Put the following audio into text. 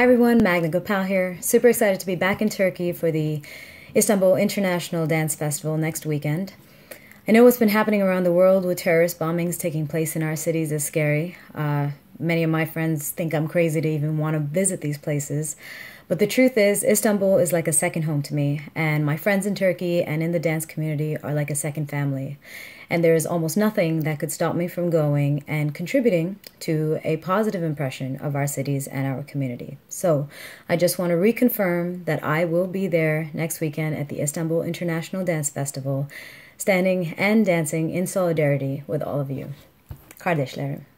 Hi everyone, Magna Gopal here. Super excited to be back in Turkey for the Istanbul International Dance Festival next weekend. I know what's been happening around the world with terrorist bombings taking place in our cities is scary. Many of my friends think I'm crazy to even want to visit these places. But the truth is, Istanbul is like a second home to me, and my friends in Turkey and in the dance community are like a second family. And there is almost nothing that could stop me from going and contributing to a positive impression of our cities and our community. So I just want to reconfirm that I will be there next weekend at the Istanbul International Dance Festival, standing and dancing in solidarity with all of you. Kardeşlerim.